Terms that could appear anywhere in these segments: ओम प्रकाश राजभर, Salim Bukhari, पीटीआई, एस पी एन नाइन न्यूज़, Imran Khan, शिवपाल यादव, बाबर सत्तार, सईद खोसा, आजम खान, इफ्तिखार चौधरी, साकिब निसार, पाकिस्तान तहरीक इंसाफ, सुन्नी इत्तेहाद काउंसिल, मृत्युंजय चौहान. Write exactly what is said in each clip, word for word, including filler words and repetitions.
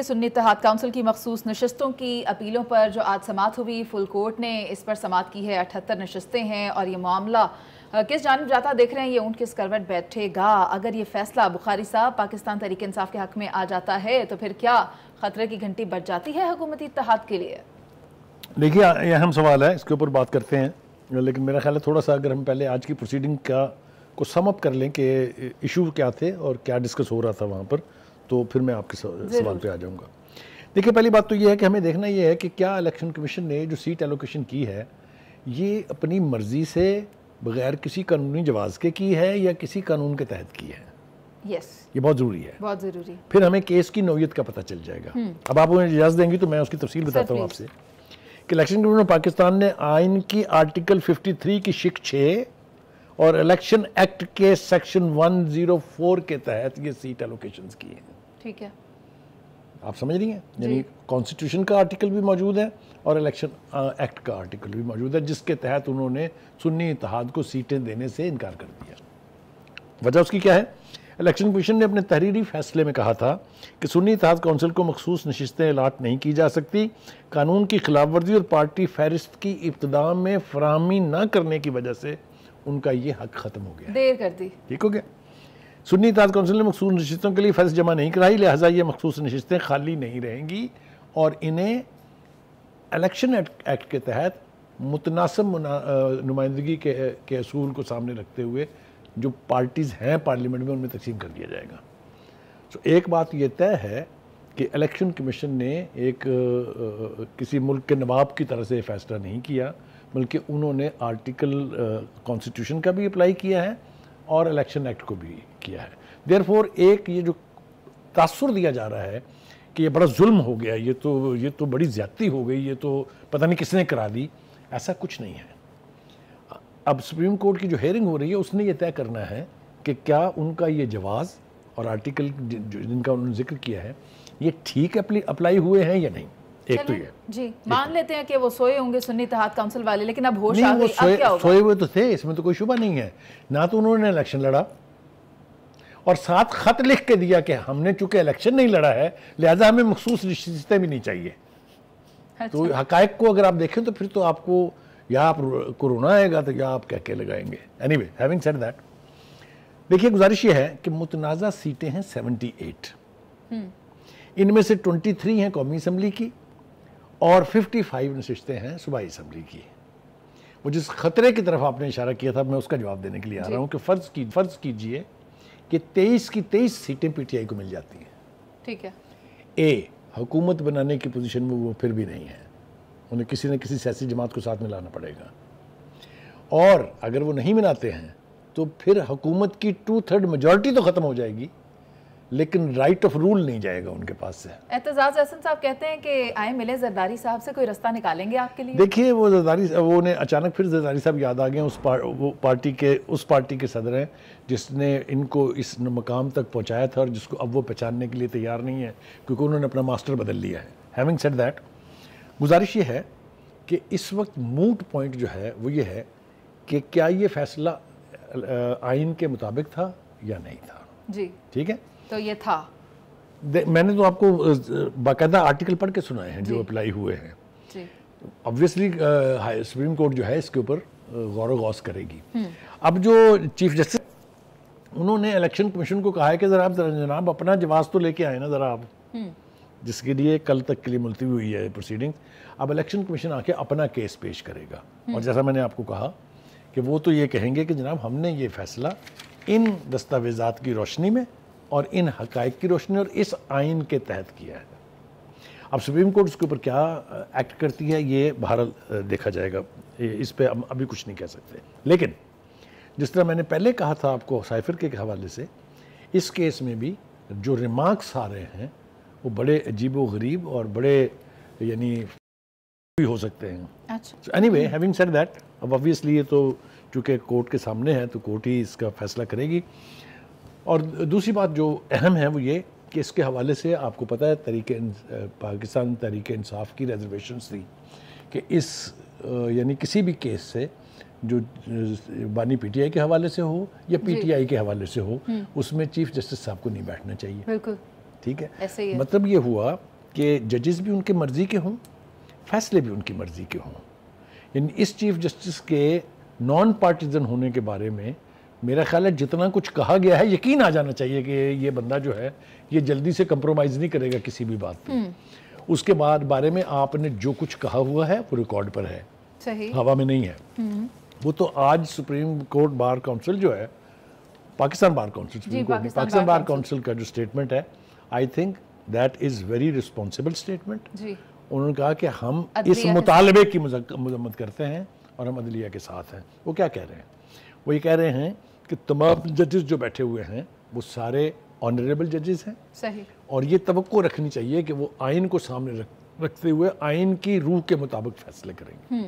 सुन्नी इत्तेहाद काउंसिल की मखसूस नशस्तों की अपीलों पर जो आज समात हुई, फुल कोर्ट ने इस पर समात की है। अठहत्तर नशस्तें हैं और ये मामला किस जानिब जाता देख रहे हैं, ये ऊँट किस करवट बैठेगा। अगर ये फैसला बुखारी साहब पाकिस्तान तहरीक इंसाफ के हक में आ जाता है तो फिर क्या खतरे की घंटी बज जाती है हुकूमती इत्तेहाद के लिए? देखिए, ये अहम सवाल है, इसके ऊपर बात करते हैं, लेकिन मेरा ख्याल है थोड़ा सा अगर हम पहले आज की प्रोसीडिंग का को समअप कर लें कि इशू क्या थे और क्या डिस्कस हो रहा था वहाँ पर, तो फिर मैं आपके सवाल पे आ जाऊंगा। देखिए, पहली बात तो ये है कि हमें देखना ये है कि क्या इलेक्शन कमीशन ने जो सीट एलोकेशन की है ये अपनी मर्जी से बगैर किसी कानूनी जवाज़ के की है या किसी कानून के तहत की है। यस, ये बहुत ज़रूरी है, बहुत ज़रूरी। फिर हमें केस की नौयत का पता चल जाएगा। अब आप मुझे इजाज़त देंगी तो मैं उसकी तफसील बताता हूँ आपसे कि इलेक्शन कमीशन ऑफ पाकिस्तान ने आइन की आर्टिकल फिफ्टी थ्री की शिक छः और इलेक्शन एक्ट के सेक्शन वन जीरो फोर के तहत ये सीट एलोकेशन की है। ठीक है, आप समझ रही हैं, यानी कॉन्स्टिट्यूशन का आर्टिकल भी मौजूद है और इलेक्शन एक्ट का आर्टिकल भी मौजूद है, जिसके तहत उन्होंने सुन्नी इत्तेहाद को सीटें देने से इनकार कर दिया। वजह उसकी क्या है? इलेक्शन कमीशन ने अपने तहरीरी फैसले में कहा था कि सुन्नी इत्तेहाद काउंसिल को मखसूस नशिस्तें अलाट नहीं की जा सकती। कानून की खिलाफवर्जी और पार्टी फहरिस्त की इब्तदा में फराहमी न करने की वजह से उनका ये हक खत्म हो गया, देर कर दी। ठीक हो गया। सुन्नी इत्तेहाद काउंसिल ने मखसूस नशिस्तों के लिए फीस जमा नहीं कराई, लिहाजा ये मखसूस नशिस्तें खाली नहीं रहेंगी और इन्हें इलेक्शन एक्ट के तहत मुतनासब नुमाइंदगी के के असूल को सामने रखते हुए जो पार्टीज़ हैं पार्लियामेंट में उनमें तकसीम कर दिया जाएगा। तो एक बात ये तय है कि इलेक्शन कमीशन ने एक आ, किसी मुल्क के नवाब की तरह से फैसला नहीं किया, बल्कि उन्होंने आर्टिकल कॉन्स्टिट्यूशन का भी अप्लाई किया है और इलेक्शन एक्ट को भी किया है। देयरफॉर एक ये जो तासुर दिया जा रहा है कि ये बड़ा जुल्म हो गया, ये तो ये तो बड़ी ज्यादती हो गई, ये तो पता नहीं किसने करा दी, ऐसा कुछ नहीं है। अब सुप्रीम कोर्ट की जो हेयरिंग हो रही है उसने ये तय करना है कि क्या उनका ये जवाज़ और आर्टिकल जिनका उन्होंने जिक्र किया है ये ठीक अप्लाई हुए हैं या नहीं। एक तो ये जी मान लेते हैं कि वो सोए होंगे सुन्नी इत्तेहाद काउंसिल वाले, लेकिन अब होश आ गई, अब क्या होगा? सोए हुए तो थे, इसमें तो कोई शुबा नहीं है ना। तो उन्होंने इलेक्शन लड़ा और साथ खत लिख के दिया कि हमने चूंकि इलेक्शन नहीं लड़ा है लिहाजा हमें मखसूस नशिस्तें भी नहीं चाहिए। अच्छा। तो हकायक को अगर आप देखें तो फिर तो आपको या आप कोरोना आएगा तो या आप क्या क्या लगाएंगे। एनीवे, हैविंग सेड दैट, देखिए गुजारिश ये है कि मुतनाज़ा सीटें हैं अठहत्तर, इनमें से तेईस हैं कौमी असम्बली की और पचपन नशिस्तें हैं सूबाई असम्बली की। वो जिस खतरे की तरफ आपने इशारा किया था मैं उसका जवाब देने के लिए आ रहा हूँ कि फ़र्ज़ की फ़र्ज़ कीजिए कि तेईस की तेईस सीटें पीटीआई को मिल जाती हैं। ठीक है। ए हुकूमत बनाने की पोजीशन में वो फिर भी नहीं है, उन्हें किसी न किसी सियासी जमात को साथ में लाना पड़ेगा और अगर वो नहीं मिलाते हैं तो फिर हुकूमत की टू थर्ड मेजॉरिटी तो ख़त्म हो जाएगी, लेकिन राइट ऑफ रूल नहीं जाएगा उनके पास से। एतजाज हसन साहब कहते हैं कि आए मिले जरदारी साहब से, कोई रास्ता निकालेंगे आपके लिए। देखिए, वो जरदारी वो ने अचानक फिर जरदारी साहब याद आ गए, उस पार, वो पार्टी के उस पार्टी के सदर हैं जिसने इनको इस मकाम तक पहुंचाया था और जिसको अब वो पहचानने के लिए तैयार नहीं है क्योंकि उन्होंने अपना मास्टर बदल लिया है। हैविंग सेड दैट, गुजारिश ये है कि इस वक्त मूट पॉइंट जो है वो ये है कि क्या ये फैसला आइन के मुताबिक था या नहीं था। जी ठीक है, तो ये था। मैंने तो आपको बाकायदा आर्टिकल पढ़ के सुनाए हैं जो अप्लाई हुए हैं। ऑब्वियसली सुप्रीम कोर्ट जो है इसके ऊपर गौर गौस करेगी। अब जो चीफ जस्टिस उन्होंने इलेक्शन कमीशन को कहा है कि जरा आप जनाब अपना जवाब तो लेके आए ना जरा आप, जिसके लिए कल तक के लिए मुलतवी हुई है प्रोसीडिंग। अब इलेक्शन कमीशन आके अपना केस पेश करेगा और जैसा मैंने आपको कहा कि वो तो ये कहेंगे कि जनाब हमने ये फैसला इन दस्तावेजात की रोशनी में और इन हकायक की रोशनी और इस आइन के तहत किया है। अब सुप्रीम कोर्ट उसके ऊपर क्या एक्ट करती है ये बहरहाल देखा जाएगा, इस पर हम अभी कुछ नहीं कह सकते। लेकिन जिस तरह मैंने पहले कहा था आपको साइफर के हवाले से, इस केस में भी जो रिमार्क्स आ रहे हैं वो बड़े अजीबो गरीब और बड़े यानी भी हो सकते हैं। अच्छा। Anyway, having said that, अब ऑब्वियसली ये तो चूँकि कोर्ट के सामने है तो कोर्ट ही इसका फैसला करेगी। और दूसरी बात जो अहम है वो ये कि इसके हवाले से आपको पता है तरीके पाकिस्तान तहरीक इंसाफ की रिजर्वेशंस थी कि इस यानी किसी भी केस से जो बानी पीटीआई के हवाले से हो या पीटीआई के हवाले से हो उसमें चीफ जस्टिस साहब को नहीं बैठना चाहिए। बिल्कुल। ठीक है, मतलब ये हुआ कि जजेस भी उनके मर्जी के हों, फैसले भी उनकी मर्जी के हों। यानी इस चीफ जस्टिस के नॉन पार्टीजन होने के बारे में मेरा ख्याल है जितना कुछ कहा गया है यकीन आ जाना चाहिए कि ये बंदा जो है ये जल्दी से कंप्रोमाइज़ नहीं करेगा किसी भी बात पे। उसके बाद बारे में आपने जो कुछ कहा हुआ है वो रिकॉर्ड पर है, सही हवा में नहीं है। वो तो आज सुप्रीम कोर्ट बार काउंसिल जो है, Pakistan bar council, supreme court नहीं, पाकिस्तान बार काउंसिल का जो स्टेटमेंट है, I think that is very responsible statement. उन्होंने कहा कि हम इस मुतालबे की मजम्मत करते हैं और हम अदलिया के साथ हैं। वो क्या कह रहे हैं? वो ये कह रहे हैं कि तमाम जजेस जो बैठे हुए हैं वो सारे ऑनरेबल जजेस हैं, सही, और ये तवक्को रखनी चाहिए कि वो आइन को सामने रख, रखते हुए आइन की रूह के मुताबिक फैसले करेंगे।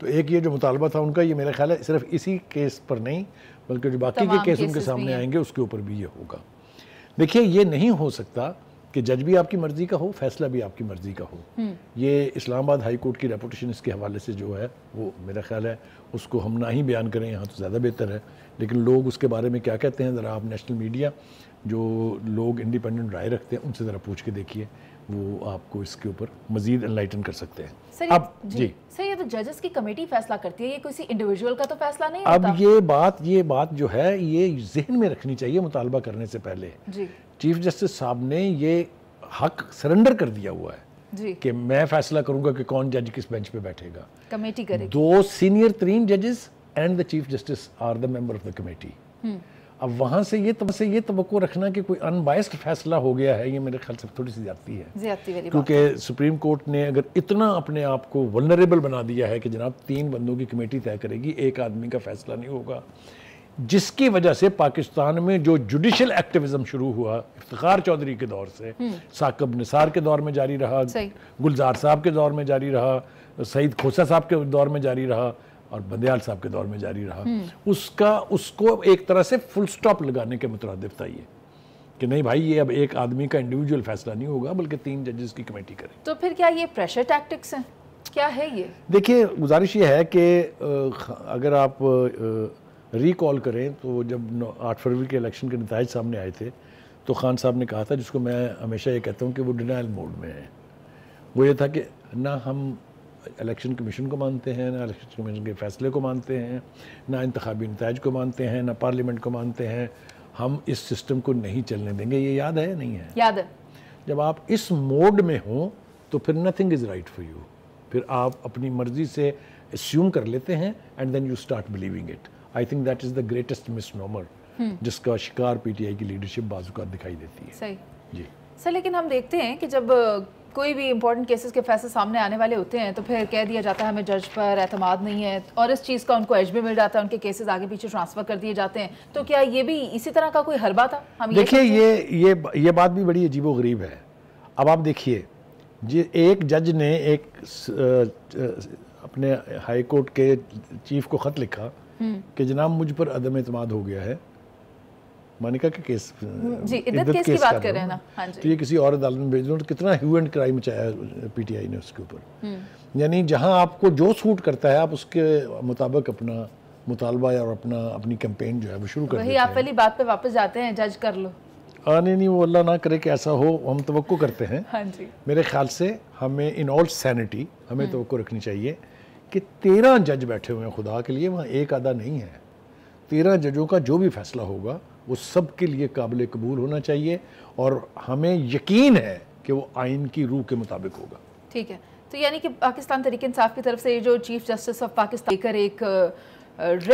तो एक ये जो मुतालबा था उनका, ये मेरा ख्याल है सिर्फ इसी केस पर नहीं बल्कि जो बाकी के केस उनके सामने आएंगे उसके ऊपर भी ये होगा। देखिए, ये नहीं हो सकता कि जज भी आपकी मर्जी का हो, फैसला भी आपकी मर्जी का हो। ये इस्लामाबाद हाई कोर्ट की रेपुटेशन इसके हवाले से जो है वो मेरा ख्याल है उसको हम ना ही बयान करें, यहाँ तो ज़्यादा बेहतर है। लेकिन लोग उसके बारे में क्या कहते हैं, ज़रा आप नेशनल मीडिया जो लोग इंडिपेंडेंट राय रखते हैं उनसे ज़रा पूछ के देखिए, वो आपको इसके ऊपर मजीद एनलाइटन कर सकते हैं। सर, अब जी, जी। सर, ये तो जजेस की कमेटी फैसला करती है, ये किसी इंडिविजुअल का तो फैसला नहीं होता। अब ये बात ये बात जो है ये जहन में रखनी चाहिए मुतालबा करने से पहले। जी। चीफ जस्टिस साहब ने ये हक सरेंडर कर दिया हुआ है जी। कि मैं फैसला करूंगा कि कौन जज किस बेंच पे बैठेगा, कमेटी करेगी। दो सीनियर तीन जजेस and the chief justice are the member of the committee. अब वहाँ से ये तब से ये तवक्को रखना कि कोई अनबायस्ड फैसला हो गया है, ये मेरे ख्याल से थोड़ी सी ज्यादती है, ज्यादती वाली बात है। क्योंकि सुप्रीम कोर्ट ने अगर इतना अपने आप को वल्नरेबल बना दिया है कि जनाब तीन बंदों की कमेटी तय करेगी, एक आदमी का फैसला नहीं होगा, जिसकी वजह से पाकिस्तान में जो जुडिशल एक्टिविज्म शुरू हुआ इफ्तिखार चौधरी के दौर से, साकिब निसार के दौर में जारी रहा, गुलजार साहब के दौर में जारी रहा, सईद खोसा साहब के दौर में जारी रहा और बंदयाल साहब के दौर में जारी रहा, उसका उसको एक तरह से फुल स्टॉप लगाने के मुतरादिफ था ये कि नहीं भाई, ये अब एक आदमी का इंडिविजुअल फैसला नहीं होगा बल्कि तीन जजेस की कमेटी करे। तो फिर क्या ये प्रेशर टैक्टिक्स हैं, क्या है ये? देखिए, गुजारिश ये है कि अगर आप रिकॉल करें तो जब आठ फरवरी के इलेक्शन के नतीजे सामने आए थे तो खान साहब ने कहा था, जिसको मैं हमेशा ये कहता हूँ कि वो डिनाइल मोड में है, वो ये था कि ना हम इलेक्शन कमीशन को मानते हैं, ना इलेक्शन कमीशन के फैसले को मानते हैं, ना इंतखाबी नताइज को मानते हैं, ना पार्लियामेंट को मानते हैं, हम इस सिस्टम को नहीं चलने देंगे। ये याद है नहीं है? याद है। जब आप इस मोड में हो तो फिर nothing is right for you, फिर आप अपनी मर्जी से एस्यूम कर लेते हैं and then you start believing it. I think that is the greatest misnomer जिसका शिकार पीटीआई की लीडरशिप बाजुकात दिखाई देती है। सही जी सर, लेकिन हम देखते हैं कि जब कोई भी इंपॉर्टेंट केसेस के फैसले सामने आने वाले होते हैं तो फिर कह दिया जाता है हमें जज पर एतमाद नहीं है, और इस चीज़ का उनको एज भी मिल जाता है, उनके केसेस आगे पीछे ट्रांसफ़र कर दिए जाते हैं। तो क्या ये भी इसी तरह का कोई हरबा था? हम देखिए, ये ये ये बात भी बड़ी अजीबो गरीब है। अब आप देखिए, जी एक जज ने एक अपने हाई कोर्ट के चीफ को ख़त लिखा कि जनाब मुझ पर अदम एतमाद हो गया है, मानिका के केस जी, इद्दत केस, केस की बात कर रहे हैं ना, हाँ जी। तो ये किसी और अदालत में भेज दो, तो कितना ह्यू एंड क्राई मचाया पीटीआई ने उसके ऊपर। यानी जहां आपको जो सूट करता है आप उसके मुताबिक अपना मुतालबा या अपना अपनी कैंपेन जो है वो शुरू कर देते हैं। आप पहली बात पे वापस जाते हैं, जज कर लो। हाँ नहीं नहीं, वो अल्लाह ना करे कि ऐसा हो, हम तवक्को करते हैं। हाँ जी, मेरे ख्याल से हमें इन ऑल सैनिटी हमें तवक्को रखनी चाहिए कि तेरह जज बैठे हुए हैं, खुदा के लिए वहाँ एक आधा नहीं है। तेरह जजों का जो भी फैसला होगा वो सब के लिए काबिल कबूल होना चाहिए और हमें यकीन है कि वो आइन की रूह के मुताबिक होगा। ठीक है, तो यानी कि पाकिस्तान तहरीक इंसाफ की तरफ से जो चीफ जस्टिस ऑफ पाकिस्तान लेकर एक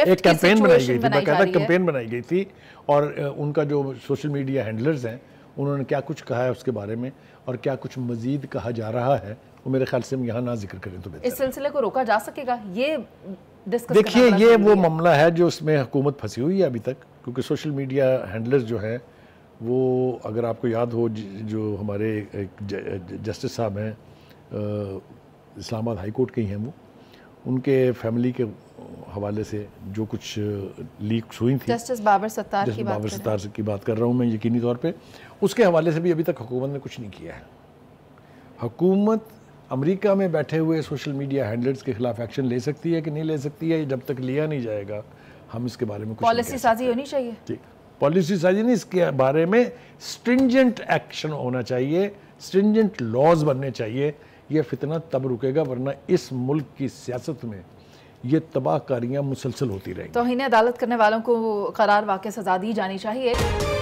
एक कैंपेन बनाई गई थी, बाकायदा कैंपेन बनाई गई थी, और उनका जो सोशल मीडिया हैंडलर्स हैं उन्होंने क्या कुछ कहा है उसके बारे में और क्या कुछ मजीद कहा जा रहा है वो मेरे ख्याल से हम यहाँ ना जिक्र करें तो बेहतर। इस सिलसिले को रोका जा सकेगा? ये देखिए, ये वो मामला है जो उसमें हुकूमत फंसी हुई है अभी तक, क्योंकि सोशल मीडिया हैंडलर्स जो हैं वो, अगर आपको याद हो, जो हमारे जस्टिस साहब हैं इस्लामाबाद हाई कोर्ट के ही हैं, वो उनके फैमिली के हवाले से जो कुछ लीक्स हुई थी, जस्टिस बाबर सत्तार की बाबर सत्तार की बात कर रहा हूँ मैं यकीनी तौर पे, उसके हवाले से भी अभी तक हुकूमत ने कुछ नहीं किया है। हुकूमत अमेरिका में बैठे हुए सोशल मीडिया हैंडलर्स के खिलाफ एक्शन ले सकती है कि नहीं ले सकती है, जब तक लिया नहीं जाएगा हम इसके बारे में कुछ पॉलिसी साजी होनी चाहिए। ठीक। पॉलिसी साजी नहीं, इसके बारे में स्ट्रिंजेंट एक्शन होना चाहिए, स्ट्रिंजेंट लॉज बनने चाहिए। यह फितना तब रुकेगा वरना इस मुल्क की सियासत में ये तबाहकारियाँ मुसलसल होती रहेंगी। तौहीन अदालत करने वालों को करार वाकई सजा दी जानी चाहिए।